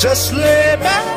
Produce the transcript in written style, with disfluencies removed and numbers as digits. Just lay back.